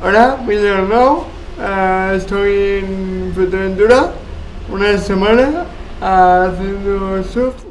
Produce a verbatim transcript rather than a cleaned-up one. Hola, soy Arnau, uh, estoy en Fuerteventura una semana uh, haciendo surf.